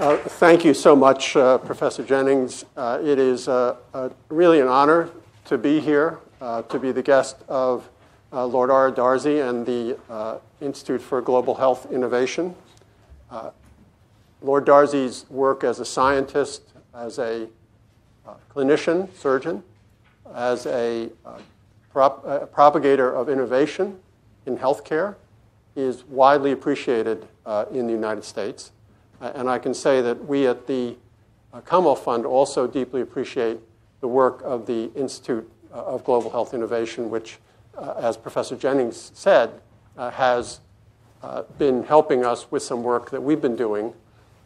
Thank you so much, Professor Jennings. It is really an honor to be here, to be the guest of Lord R. Darzi and the Institute for Global Health Innovation. Lord Darzi's work as a scientist, as a clinician, surgeon, as a propagator of innovation in healthcare is widely appreciated in the United States. And I can say that we at the Commonwealth Fund also deeply appreciate the work of the Institute of Global Health Innovation, which, as Professor Jennings said, has been helping us with some work that we've been doing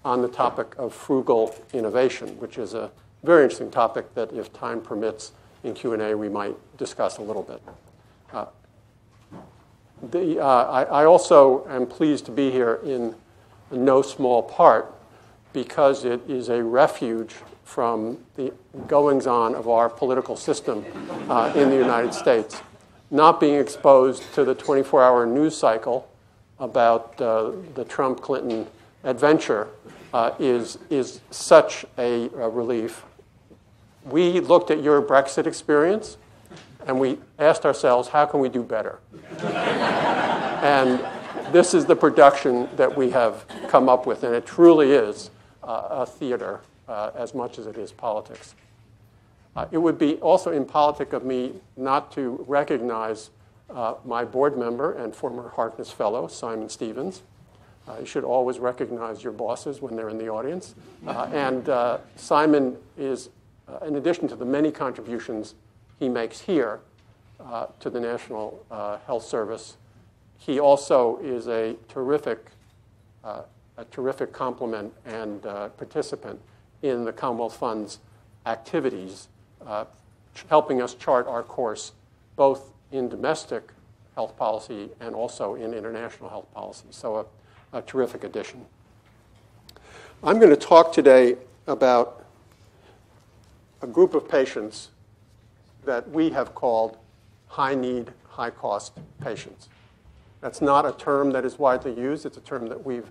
on the topic of frugal innovation, which is a very interesting topic that, if time permits, in Q&A we might discuss a little bit. I also am pleased to be here in no small part because it is a refuge from the goings-on of our political system in the United States, not being exposed to the 24-hour news cycle about the Trump-Clinton adventure is such a relief. We looked at your Brexit experience, and we asked ourselves, how can we do better? And this is the production that we have come up with, and it truly is a theater as much as it is politics. It would be also impolitic of me not to recognize my board member and former Harkness fellow, Simon Stevens. You should always recognize your bosses when they're in the audience. And Simon is, in addition to the many contributions he makes here to the National Health Service, he also is a terrific complement and participant in the Commonwealth Fund's activities, helping us chart our course both in domestic health policy and also in international health policy. So a terrific addition. I'm going to talk today about a group of patients that we have called high-need, high-cost patients. That's not a term that is widely used. It's a term that we've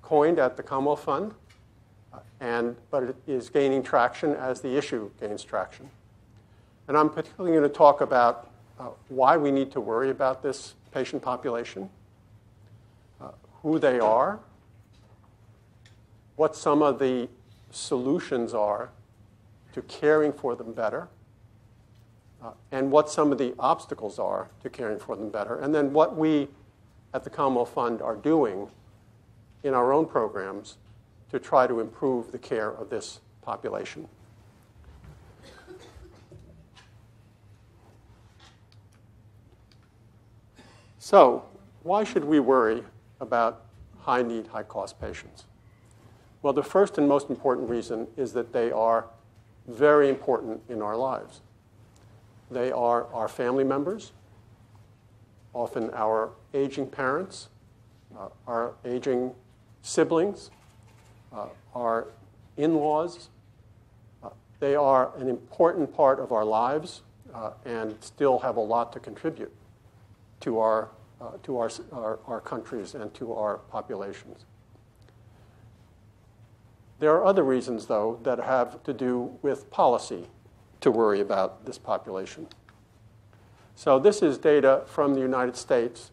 coined at the Commonwealth Fund, but it is gaining traction as the issue gains traction. And I'm particularly going to talk about why we need to worry about this patient population, who they are, what some of the solutions are to caring for them better, and what some of the obstacles are to caring for them better, and then what we at the Commonwealth Fund are doing in our own programs to try to improve the care of this population. So why should we worry about high-need, high-cost patients? Well, the first and most important reason is that they are very important in our lives. They are our family members, often our aging parents, our aging siblings, our in-laws. They are an important part of our lives and still have a lot to contribute to our countries and to our populations. There are other reasons, though, that have to do with policy to worry about this population. So this is data from the United States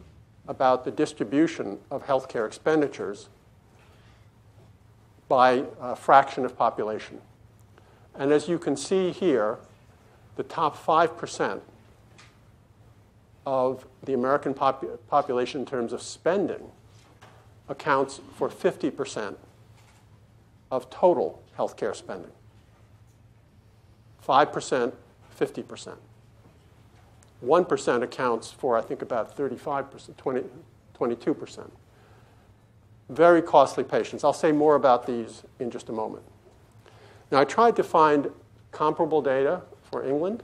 about the distribution of healthcare expenditures by a fraction of population. And as you can see here, the top 5% of the American population in terms of spending accounts for 50% of total healthcare spending. 5%, 50%. 1% accounts for, I think, about 35%, 22%. Very costly patients. I'll say more about these in just a moment. Now, I tried to find comparable data for England,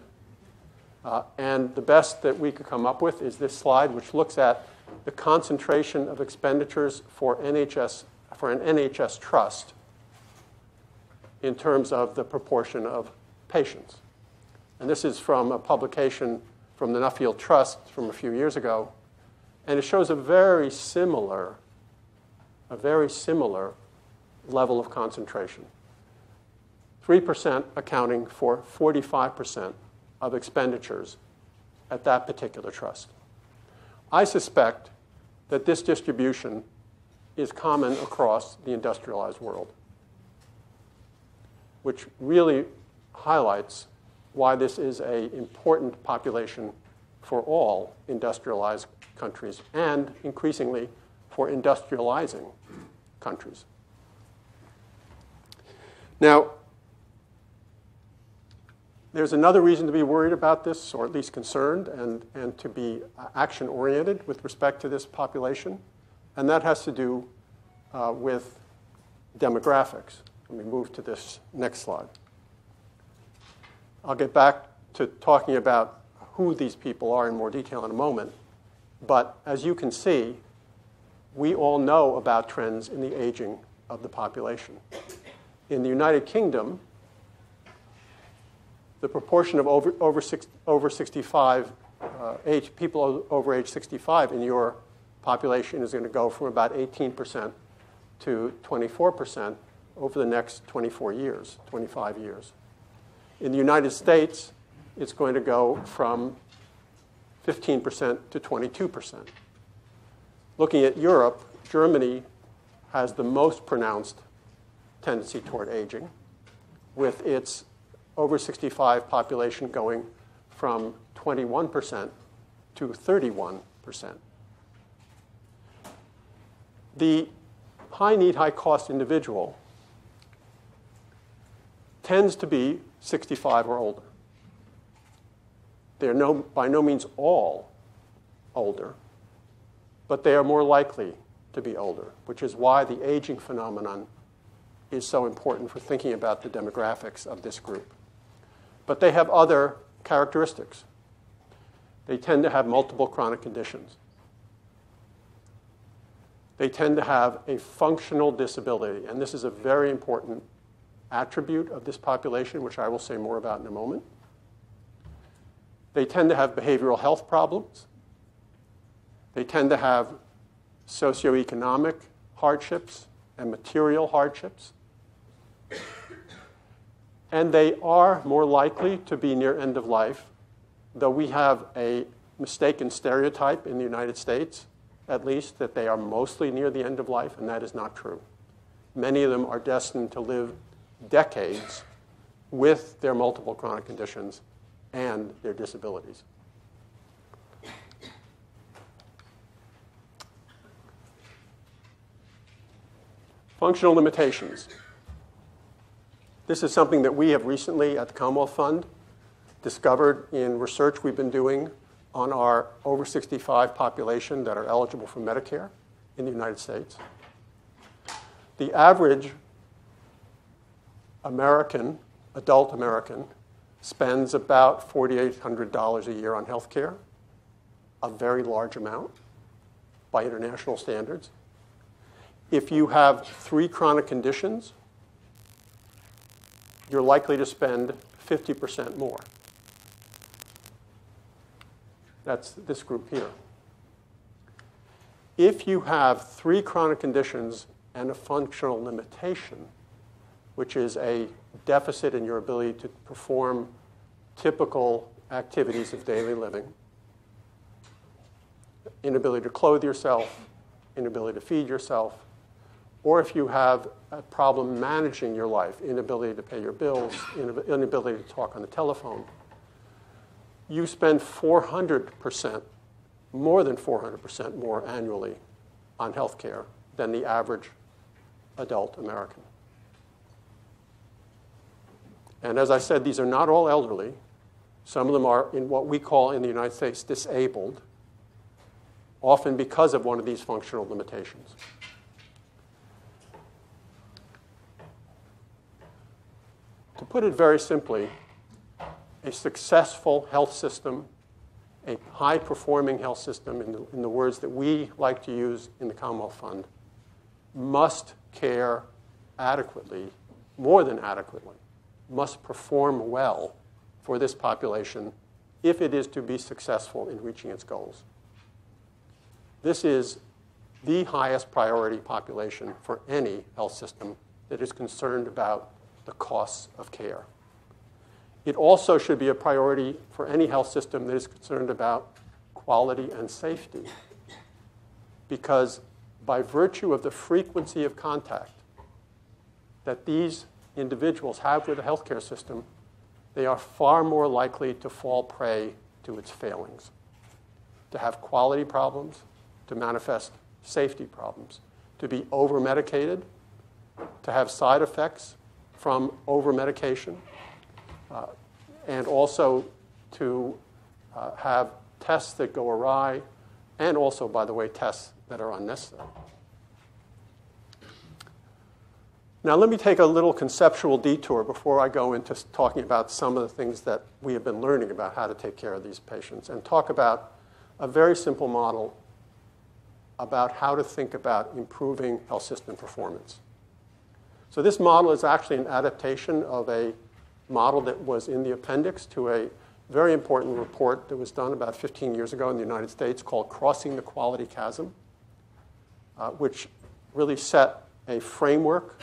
and the best that we could come up with is this slide, which looks at the concentration of expenditures for an NHS trust in terms of the proportion of patients. And this is from a publication from the Nuffield Trust from a few years ago. And it shows a very similar level of concentration, 3% accounting for 45% of expenditures at that particular trust. I suspect that this distribution is common across the industrialized world, which really highlights why this is an important population for all industrialized countries and increasingly for industrializing countries. Now, there's another reason to be worried about this, or at least concerned, and to be action-oriented with respect to this population, and that has to do with demographics. Let me move to this next slide. I'll get back to talking about who these people are in more detail in a moment, but as you can see, we all know about trends in the aging of the population. In the United Kingdom, the proportion of people over age 65 in your population is going to go from about 18% to 24% over the next 25 years. In the United States, it's going to go from 15% to 22%. Looking at Europe, Germany has the most pronounced tendency toward aging, with its over 65 population going from 21% to 31%. The high-need, high-cost individual tends to be 65 or older. They are by no means all older, but they are more likely to be older, which is why the aging phenomenon is so important for thinking about the demographics of this group. But they have other characteristics. They tend to have multiple chronic conditions. They tend to have a functional disability. And this is a very important attribute of this population, which I will say more about in a moment. They tend to have behavioral health problems. They tend to have socioeconomic hardships and material hardships. And they are more likely to be near end of life, though we have a mistaken stereotype in the United States, at least, that they are mostly near the end of life, and that is not true. Many of them are destined to live decades with their multiple chronic conditions and their disabilities. Functional limitations. This is something that we have recently at the Commonwealth Fund discovered in research we've been doing on our over 65 population that are eligible for Medicare in the United States. The average American, adult American, spends about $4,800 a year on health care, a very large amount by international standards. If you have 3 chronic conditions, you're likely to spend 50% more. That's this group here. If you have 3 chronic conditions and a functional limitation, which is a deficit in your ability to perform typical activities of daily living, inability to clothe yourself, inability to feed yourself, or if you have a problem managing your life, inability to pay your bills, inability to talk on the telephone, you spend 400%, more than 400% more annually on health care than the average adult American. And as I said, these are not all elderly. Some of them are in what we call in the United States disabled, often because of one of these functional limitations. To put it very simply, a successful health system, a high-performing health system, in the words that we like to use in the Commonwealth Fund, must care adequately, more than adequately, must perform well for this population if it is to be successful in reaching its goals. This is the highest priority population for any health system that is concerned about the costs of care. It also should be a priority for any health system that is concerned about quality and safety, because by virtue of the frequency of contact that these individuals have with the healthcare system, they are far more likely to fall prey to its failings, to have quality problems, to manifest safety problems, to be over-medicated, to have side effects from over-medication, and also to have tests that go awry, and also, by the way, tests that are unnecessary. Now, let me take a little conceptual detour before I go into talking about some of the things that we have been learning about how to take care of these patients, and talk about a very simple model about how to think about improving health system performance. So this model is actually an adaptation of a model that was in the appendix to a very important report that was done about 15 years ago in the United States called Crossing the Quality Chasm, which really set a framework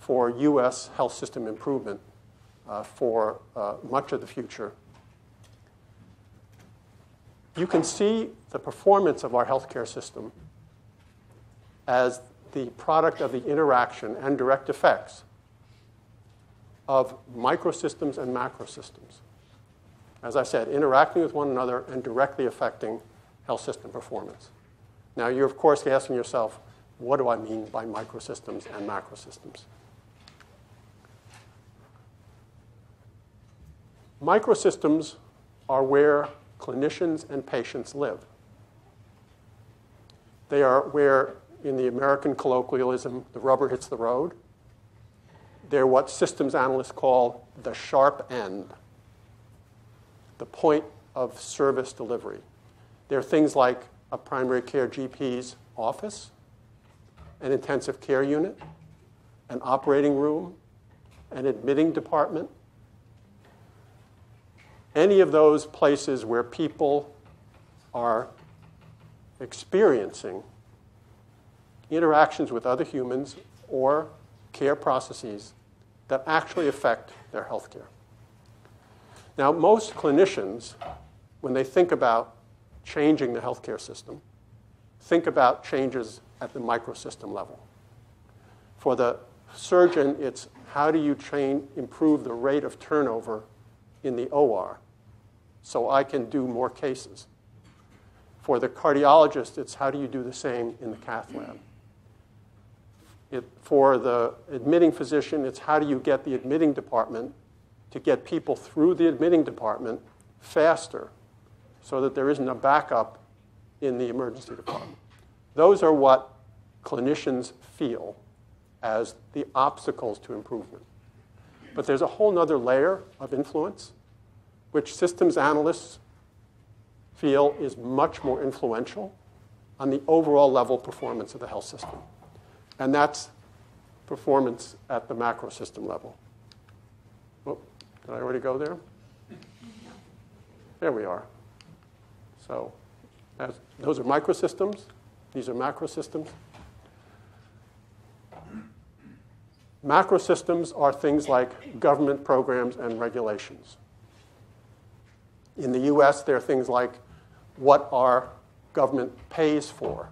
for US health system improvement for much of the future. You can see the performance of our healthcare system as the product of the interaction and direct effects of microsystems and macrosystems. As I said, interacting with one another and directly affecting health system performance. Now, you're, of course, asking yourself, what do I mean by microsystems and macrosystems? Microsystems are where clinicians and patients live. They are where, in the American colloquialism, the rubber hits the road. They're what systems analysts call the sharp end, the point of service delivery. They're things like a primary care GP's office, an intensive care unit, an operating room, an admitting department. Any of those places where people are experiencing interactions with other humans or care processes that actually affect their health care. Now, most clinicians, when they think about changing the healthcare system, think about changes at the microsystem level. For the surgeon, it's how do you improve the rate of turnover in the OR so I can do more cases. For the cardiologist, it's how do you do the same in the cath lab. For the admitting physician, it's how do you get the admitting department to get people through the admitting department faster so that there isn't a backup in the emergency department. Those are what clinicians feel as the obstacles to improvement. But there's a whole other layer of influence, which systems analysts feel is much more influential on the overall level performance of the health system. And that's performance at the macro system level. Oh, did I already go there? There we are. So those are microsystems. These are macrosystems. Macrosystems are things like government programs and regulations. In the US, there are things like what our government pays for,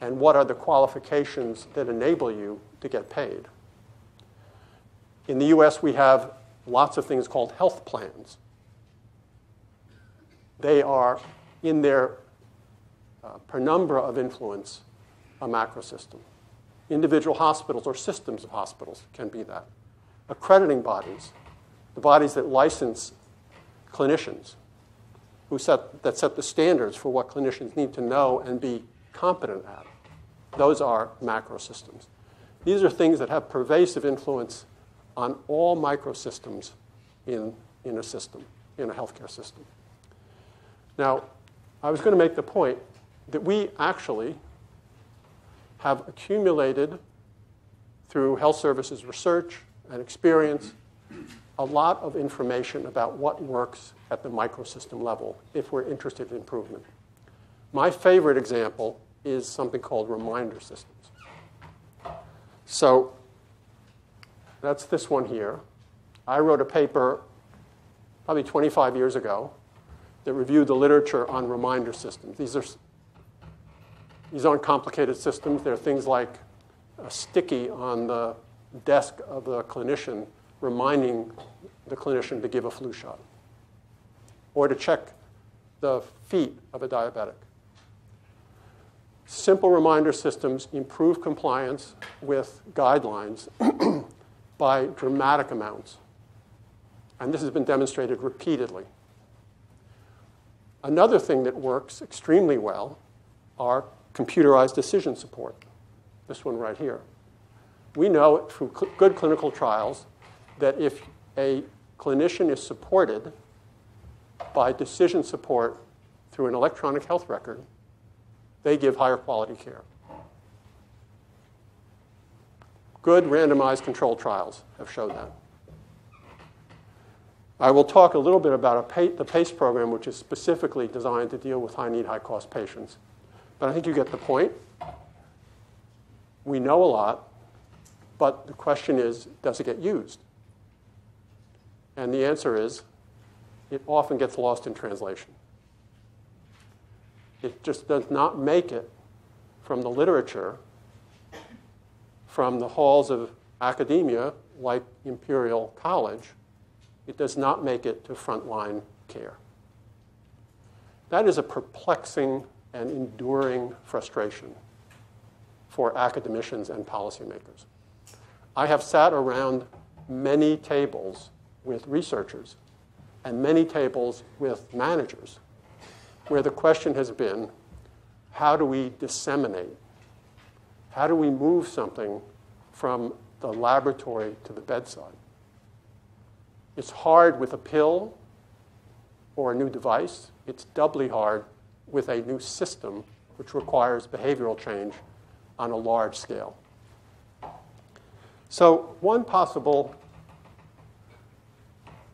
and what are the qualifications that enable you to get paid. In the US, we have lots of things called health plans. They are, in their penumbra of influence, a macrosystem. Individual hospitals or systems of hospitals can be that. Accrediting bodies, the bodies that license clinicians, that set the standards for what clinicians need to know and be competent at. Those are macrosystems. These are things that have pervasive influence on all microsystems in a healthcare system. Now, I was going to make the point that we actually have accumulated, through health services research and experience, a lot of information about what works at the microsystem level if we're interested in improvement. My favorite example is something called reminder systems. So that's this one here. I wrote a paper probably 25 years ago that reviewed the literature on reminder systems. These aren't complicated systems. They're things like a sticky on the desk of the clinician reminding the clinician to give a flu shot or to check the feet of a diabetic. Simple reminder systems improve compliance with guidelines by dramatic amounts. And this has been demonstrated repeatedly. Another thing that works extremely well are computerized decision support, this one right here. We know from good clinical trials that if a clinician is supported by decision support through an electronic health record, they give higher quality care. Good randomized controlled trials have shown that. I will talk a little bit about the PACE program, which is specifically designed to deal with high-need, high-cost patients. But I think you get the point. We know a lot, but the question is, does it get used? And the answer is, it often gets lost in translation. It just does not make it from the literature, from the halls of academia, like Imperial College. It does not make it to frontline care. That is a perplexing and enduring frustration for academicians and policymakers. I have sat around many tables with researchers and many tables with managers where the question has been, how do we disseminate? How do we move something from the laboratory to the bedside? It's hard with a pill or a new device. It's doubly hard with a new system, which requires behavioral change on a large scale. So one possible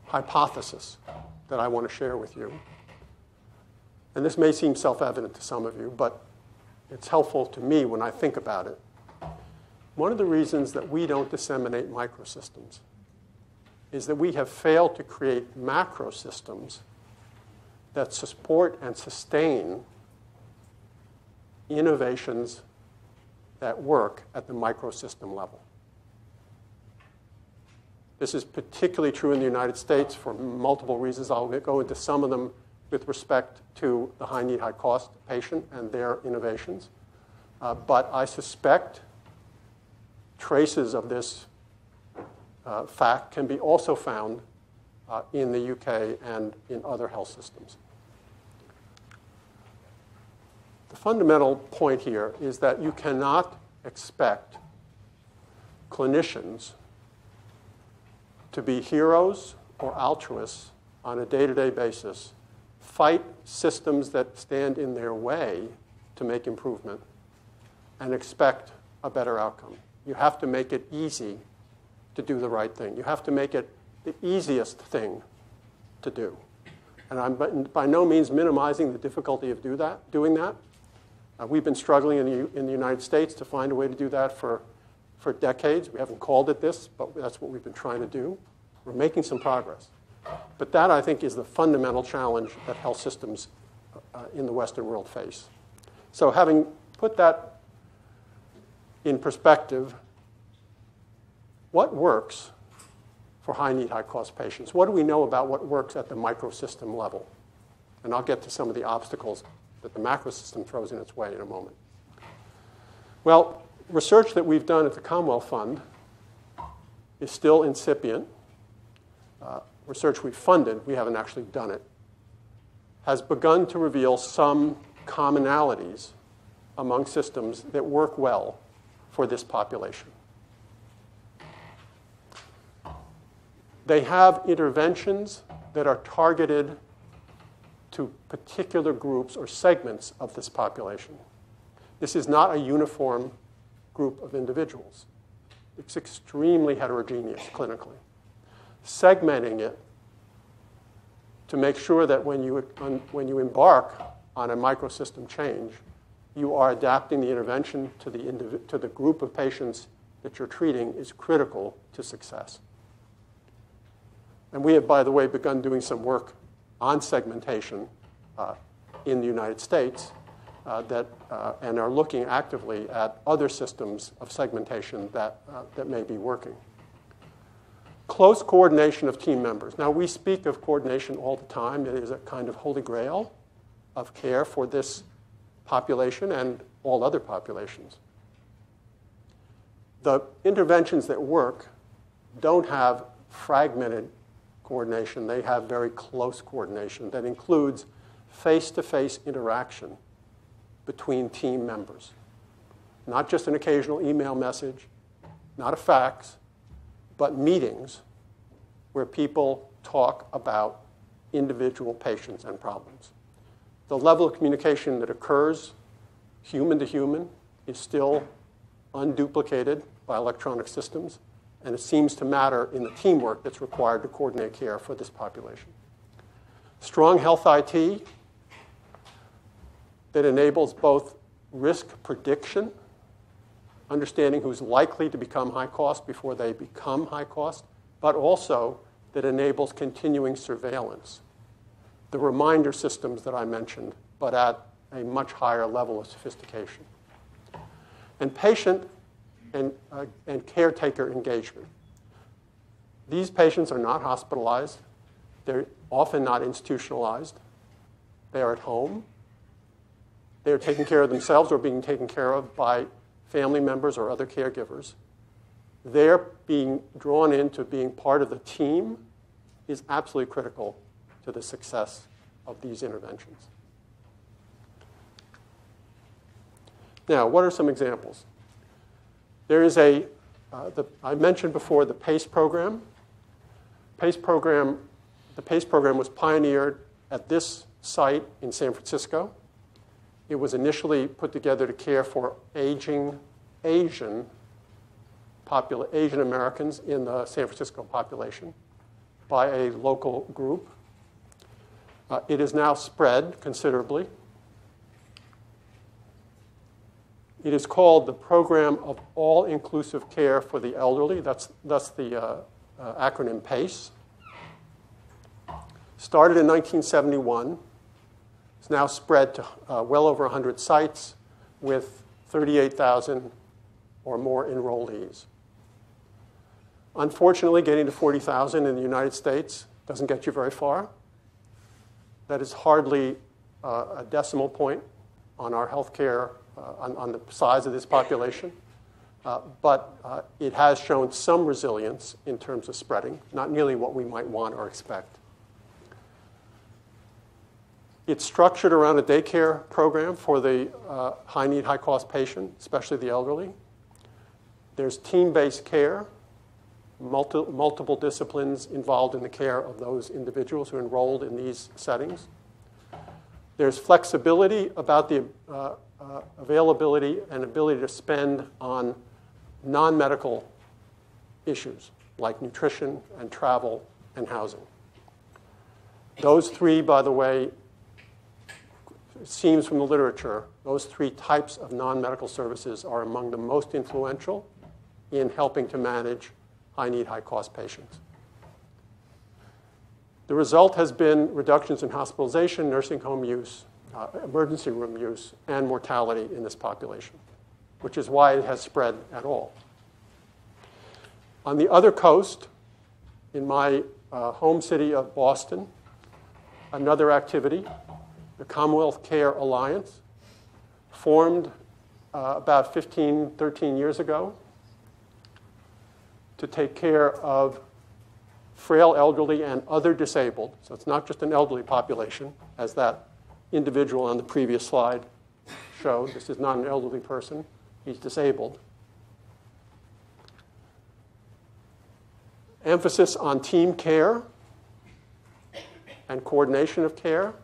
hypothesis that I want to share with you, and this may seem self-evident to some of you, but it's helpful to me when I think about it. One of the reasons that we don't disseminate microsystems is that we have failed to create macro systems that support and sustain innovations that work at the microsystem level. This is particularly true in the United States for multiple reasons. I'll go into some of them with respect to the high-need, high-cost patient and their innovations. But I suspect traces of this fact can be also found in the UK and in other health systems. The fundamental point here is that you cannot expect clinicians to be heroes or altruists on a day-to-day basis, fight systems that stand in their way to make improvement, and expect a better outcome. You have to make it easy to do the right thing. You have to make it the easiest thing to do. And I'm by no means minimizing the difficulty of doing that. We've been struggling in the United States to find a way to do that for decades. We haven't called it this, but that's what we've been trying to do. We're making some progress. But that, I think, is the fundamental challenge that health systems in the Western world face. So having put that in perspective, what works for high-need, high-cost patients? What do we know about what works at the microsystem level? And I'll get to some of the obstacles that the macrosystem throws in its way in a moment. Well, research that we've done at the Commonwealth Fund is still incipient. Research we've funded, we haven't actually done it, has begun to reveal some commonalities among systems that work well for this population. They have interventions that are targeted to particular groups or segments of this population. This is not a uniform group of individuals. It's extremely heterogeneous clinically. Segmenting it to make sure that when you embark on a microsystem change, you are adapting the intervention to the group of patients that you're treating is critical to success. And we have, by the way, begun doing some work on segmentation in the United States and are looking actively at other systems of segmentation that may be working. Close coordination of team members. Now, we speak of coordination all the time. It is a kind of holy grail of care for this population and all other populations. The interventions that work don't have fragmented coordination. They have very close coordination that includes face-to-face interaction between team members. Not just an occasional email message, not a fax, but meetings where people talk about individual patients and problems. The level of communication that occurs human to human is still unduplicated by electronic systems, and it seems to matter in the teamwork that's required to coordinate care for this population. Strong health IT that enables both risk prediction, understanding who's likely to become high cost before they become high cost, but also that enables continuing surveillance. The reminder systems that I mentioned, but at a much higher level of sophistication. And patient and caretaker engagement. These patients are not hospitalized. They're often not institutionalized. They are at home. They are taking care of themselves or being taken care of by family members or other caregivers. Their being drawn into being part of the team is absolutely critical to the success of these interventions. Now, what are some examples? There is I mentioned before the PACE program. The PACE program was pioneered at this site in San Francisco. It was initially put together to care for Asian Americans in the San Francisco population by a local group. It is now spread considerably. It is called the Program of All-Inclusive Care for the Elderly. That's the acronym PACE. Started in 1971. It's now spread to well over 100 sites with 38,000 or more enrollees. Unfortunately, getting to 40,000 in the United States doesn't get you very far. That is hardly a decimal point on our healthcare, on the size of this population. But it has shown some resilience in terms of spreading, not nearly what we might want or expect. It's structured around a daycare program for the high-need, high-cost patient, especially the elderly. There's team-based care, multiple disciplines involved in the care of those individuals who are enrolled in these settings. There's flexibility about the availability and ability to spend on non-medical issues like nutrition and travel and housing. Those three, by the way, it seems from the literature, those three types of non-medical services are among the most influential in helping to manage high-need, high-cost patients. The result has been reductions in hospitalization, nursing home use, emergency room use, and mortality in this population, which is why it has spread at all. On the other coast, in my home city of Boston, another activity, the Commonwealth Care Alliance, formed about 13 years ago to take care of frail elderly and other disabled. So it's not just an elderly population, as that individual on the previous slide showed. This is not an elderly person. He's disabled. Emphasis on team care and coordination of care.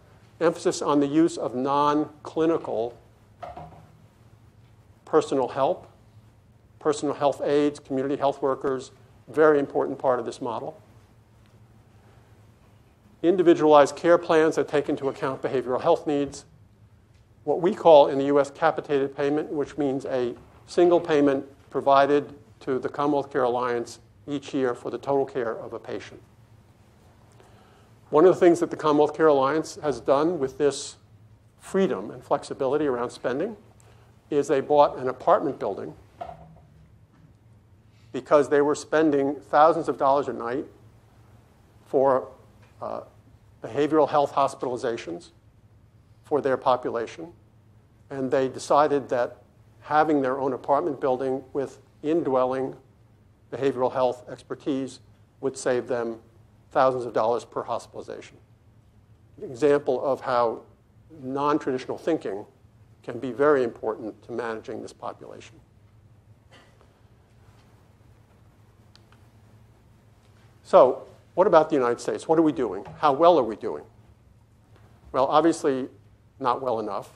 Emphasis on the use of non-clinical personal help, personal health aides, community health workers, very important part of this model. Individualized care plans that take into account behavioral health needs, what we call in the US capitated payment, which means a single payment provided to the Commonwealth Care Alliance each year for the total care of a patient. One of the things that the Commonwealth Care Alliance has done with this freedom and flexibility around spending is they bought an apartment building because they were spending thousands of dollars a night for behavioral health hospitalizations for their population. And they decided that having their own apartment building with indwelling behavioral health expertise would save them thousands of dollars per hospitalization. An example of how non-traditional thinking can be very important to managing this population. So what about the United States? What are we doing? How well are we doing? Well, obviously, not well enough.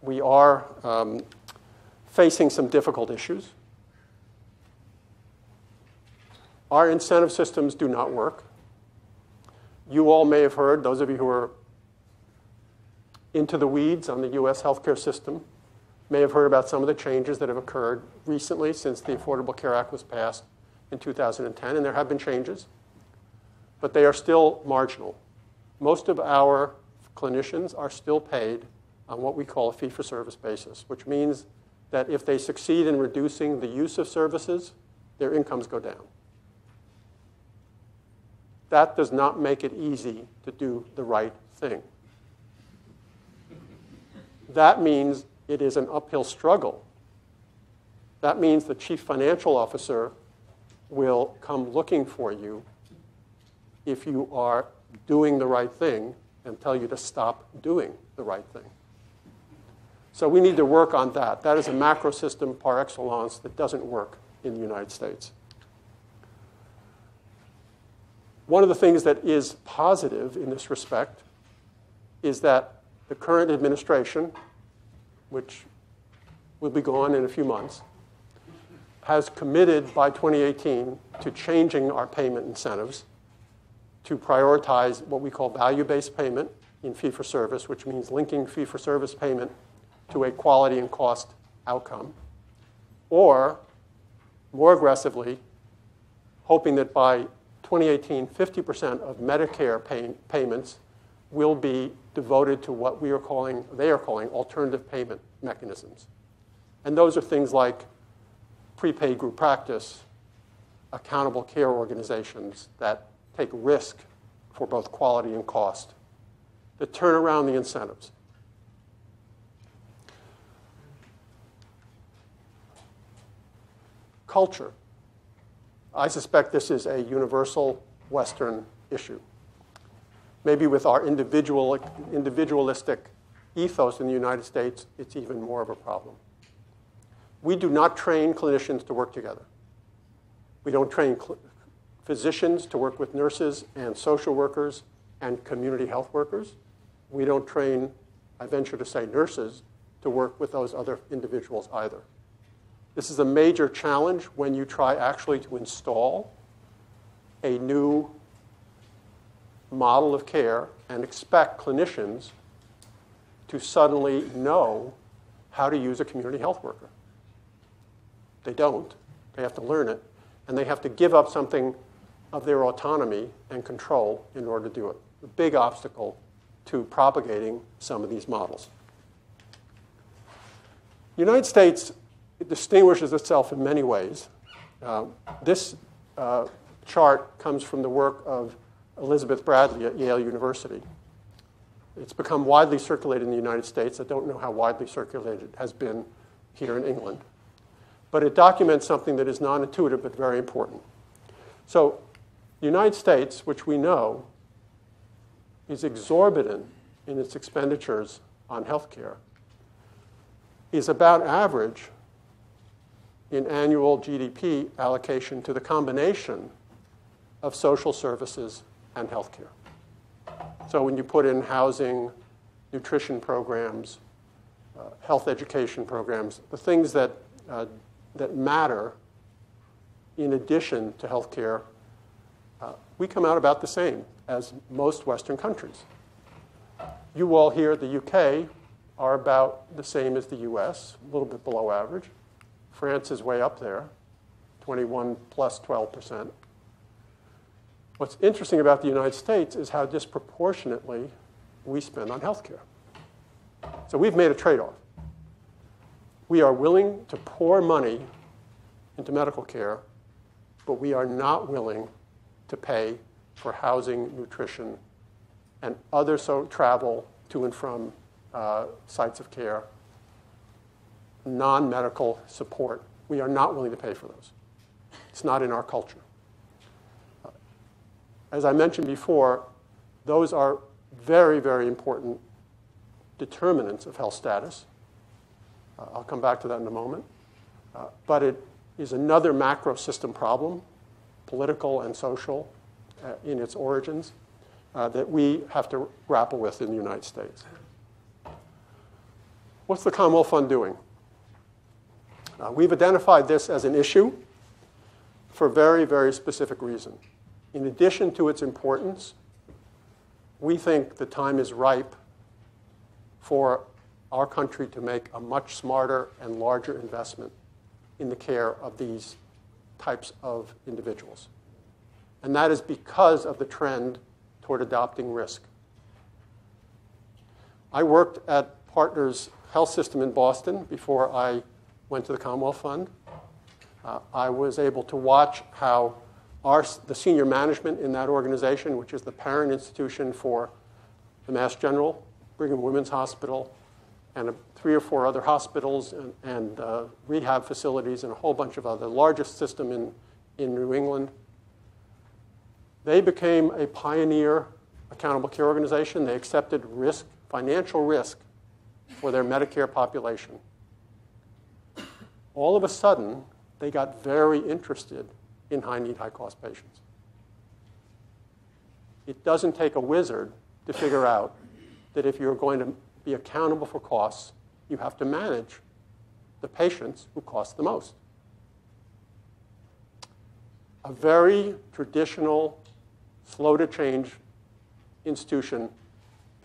We are facing some difficult issues. Our incentive systems do not work. You all may have heard, those of you who are into the weeds on the US healthcare system, may have heard about some of the changes that have occurred recently since the Affordable Care Act was passed in 2010, and there have been changes, but they are still marginal. Most of our clinicians are still paid on what we call a fee-for-service basis, which means that if they succeed in reducing the use of services, their incomes go down. That does not make it easy to do the right thing. That means it is an uphill struggle. That means the chief financial officer will come looking for you if you are doing the right thing and tell you to stop doing the right thing. So we need to work on that. That is a macro system par excellence that doesn't work in the United States. One of the things that is positive in this respect is that the current administration, which will be gone in a few months, has committed by 2018 to changing our payment incentives to prioritize what we call value-based payment in fee-for-service, which means linking fee-for-service payment to a quality and cost outcome, or more aggressively, hoping that by 2018, 50% of Medicare payments will be devoted to what we are calling, they are calling alternative payment mechanisms. And those are things like prepaid group practice, accountable care organizations that take risk for both quality and cost, that turn around the incentives. Culture. I suspect this is a universal Western issue. Maybe with our individualistic ethos in the United States, it's even more of a problem. We do not train clinicians to work together. We don't train physicians to work with nurses and social workers and community health workers. We don't train, I venture to say, nurses to work with those other individuals either. This is a major challenge when you try actually to install a new model of care and expect clinicians to suddenly know how to use a community health worker. They don't. They have to learn it. And they have to give up something of their autonomy and control in order to do it. A big obstacle to propagating some of these models. The United States distinguishes itself in many ways. This chart comes from the work of Elizabeth Bradley at Yale University. It's become widely circulated in the United States. I don't know how widely circulated it has been here in England. But it documents something that is non-intuitive but very important. So the United States, which we know is exorbitant in its expenditures on healthcare, is about average in annual GDP allocation to the combination of social services and healthcare. So when you put in housing, nutrition programs, health education programs, the things that that matter in addition to healthcare, we come out about the same as most Western countries. You all here at the UK are about the same as the US, a little bit below average. France is way up there. 21 plus 12%. What's interesting about the United States is how disproportionately we spend on healthcare. So we've made a trade-off. We are willing to pour money into medical care, but we are not willing to pay for housing, nutrition, and other travel to and from sites of care, non-medical support. We are not willing to pay for those. It's not in our culture. As I mentioned before, those are very, very important determinants of health status. I'll come back to that in a moment. But it is another macro system problem, political and social in its origins, that we have to grapple with in the United States. What's the Commonwealth Fund doing? We've identified this as an issue for a very, very specific reason. In addition to its importance, we think the time is ripe for our country to make a much smarter and larger investment in the care of these types of individuals. And that is because of the trend toward adopting risk. I worked at Partners Health System in Boston before I went to the Commonwealth Fund. I was able to watch how the senior management in that organization, which is the parent institution for the Mass General, Brigham Women's Hospital, and 3 or 4 other hospitals and rehab facilities and a whole bunch of other, the largest system in New England. They became a pioneer accountable care organization. They accepted risk, financial risk, for their Medicare population. All of a sudden, they got very interested in high-need, high-cost patients. It doesn't take a wizard to figure out that if you're going to be accountable for costs, you have to manage the patients who cost the most. A very traditional, slow-to-change institution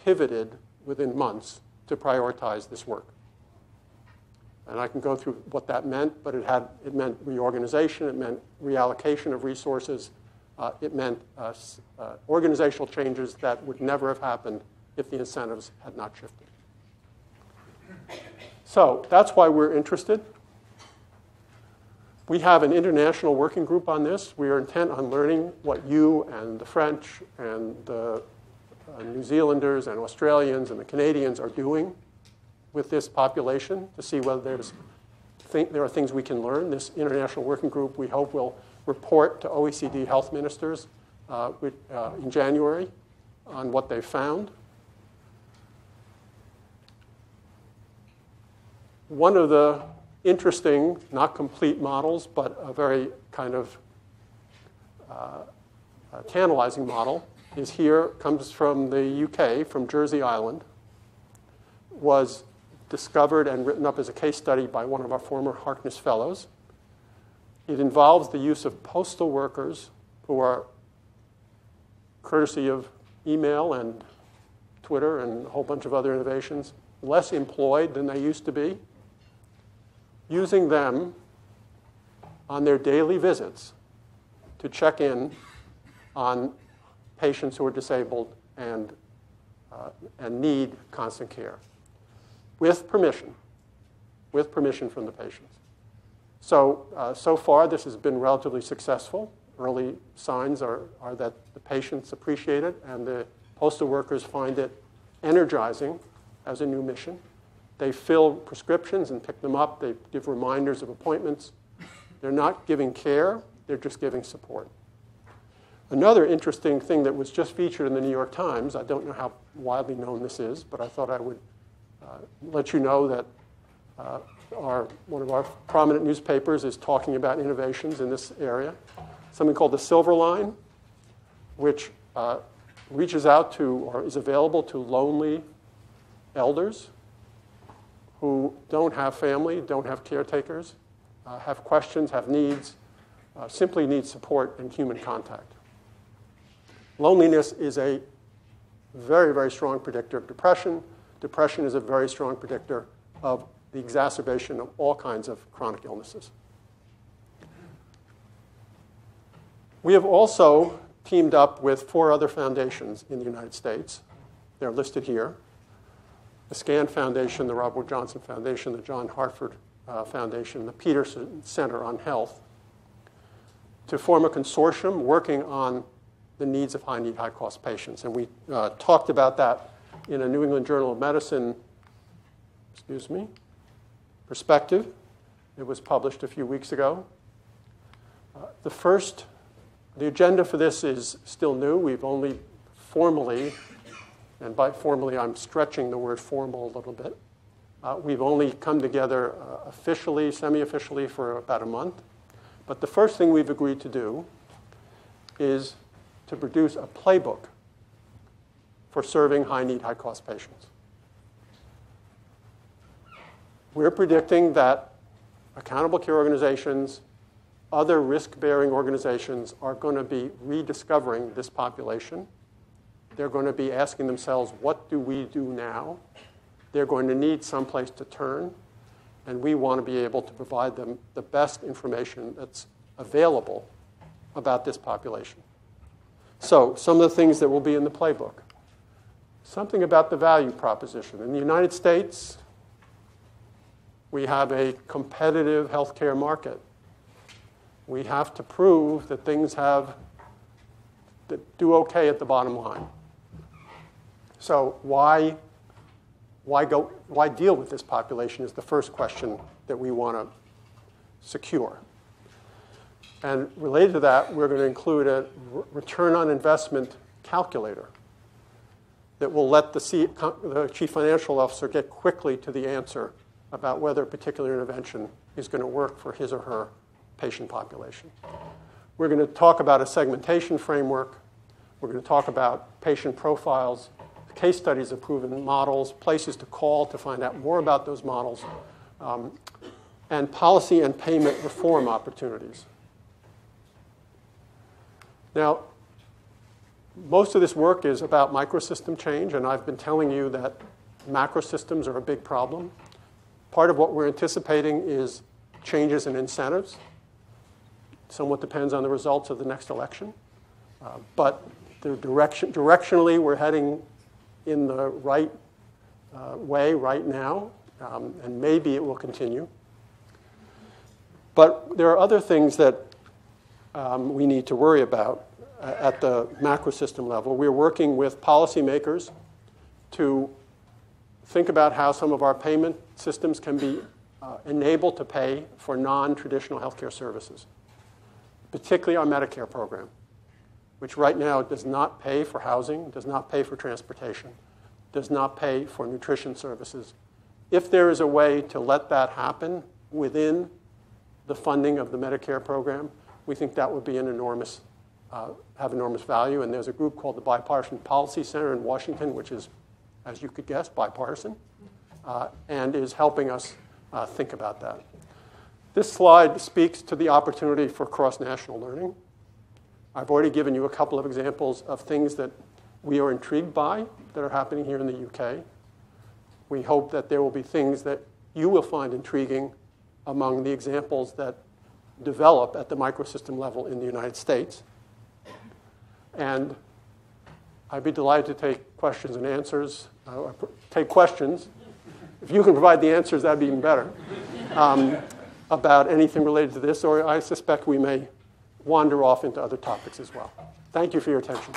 pivoted within months to prioritize this work. And I can go through what that meant, but it meant reorganization. It meant reallocation of resources. It meant organizational changes that would never have happened if the incentives had not shifted. So that's why we're interested. We have an international working group on this. We are intent on learning what you and the French and the New Zealanders and Australians and the Canadians are doing with this population to see whether there are things we can learn. This international working group, we hope, will report to OECD health ministers in January on what they found. One of the interesting, not complete models, but a very kind of tantalizing model is here, comes from the UK, from Jersey Island, was discovered and written up as a case study by one of our former Harkness fellows. It involves the use of postal workers who are, courtesy of email and Twitter and a whole bunch of other innovations, less employed than they used to be, using them on their daily visits to check in on patients who are disabled and need constant care. With permission from the patients. So, so far, this has been relatively successful. Early signs are that the patients appreciate it, and the postal workers find it energizing as a new mission. They fill prescriptions and pick them up. They give reminders of appointments. They're not giving care. They're just giving support. Another interesting thing that was just featured in the New York Times, I don't know how widely known this is, but I thought I would let you know that one of our prominent newspapers is talking about innovations in this area. Something called the Silver Line, which reaches out to or is available to lonely elders who don't have family, don't have caretakers, have questions, have needs, simply need support and human contact. Loneliness is a very, very strong predictor of depression. Depression is a very strong predictor of the exacerbation of all kinds of chronic illnesses. We have also teamed up with 4 other foundations in the United States. They're listed here. The SCAN Foundation, the Robert Wood Johnson Foundation, the John Hartford Foundation, the Peterson Center on Health, to form a consortium working on the needs of high-need, high-cost patients. And we talked about that in a New England Journal of Medicine, perspective. It was published a few weeks ago. The agenda for this is still new. We've only formally, and by formally I'm stretching the word formal a little bit, we've only come together officially, semi-officially for about a month. But the first thing we've agreed to do is to produce a playbook for serving high-need, high-cost patients. We're predicting that accountable care organizations, other risk-bearing organizations are going to be rediscovering this population. They're going to be asking themselves, what do we do now? They're going to need someplace to turn, and we want to be able to provide them the best information that's available about this population. So some of the things that will be in the playbook. Something about the value proposition. In the United States, we have a competitive healthcare market. We have to prove that things do OK at the bottom line. So why deal with this population is the first question that we want to secure. And related to that, we're going to include a return on investment calculator that will let the chief financial officer get quickly to the answer about whether a particular intervention is going to work for his or her patient population. We're going to talk about a segmentation framework. We're going to talk about patient profiles, case studies of proven models, places to call to find out more about those models, and policy and payment reform opportunities. Now, most of this work is about microsystem change, and I've been telling you that macrosystems are a big problem. Part of what we're anticipating is changes in incentives. Somewhat depends on the results of the next election. But the directionally, we're heading in the right way right now, and maybe it will continue. But there are other things that we need to worry about at the macro system level. We're working with policymakers to think about how some of our payment systems can be enabled to pay for non-traditional healthcare services, particularly our Medicare program, which right now does not pay for housing, does not pay for transportation, does not pay for nutrition services. If there is a way to let that happen within the funding of the Medicare program, we think that would be an enormous, have enormous value. And there's a group called the Bipartisan Policy Center in Washington, which is, as you could guess, bipartisan, and is helping us think about that. This slide speaks to the opportunity for cross-national learning. I've already given you a couple of examples of things that we are intrigued by that are happening here in the UK. We hope that there will be things that you will find intriguing among the examples that develop at the microsystem level in the United States. And I'd be delighted to take questions and answers, take questions. If you can provide the answers, that'd be even better, about anything related to this, or I suspect we may wander off into other topics as well. Thank you for your attention.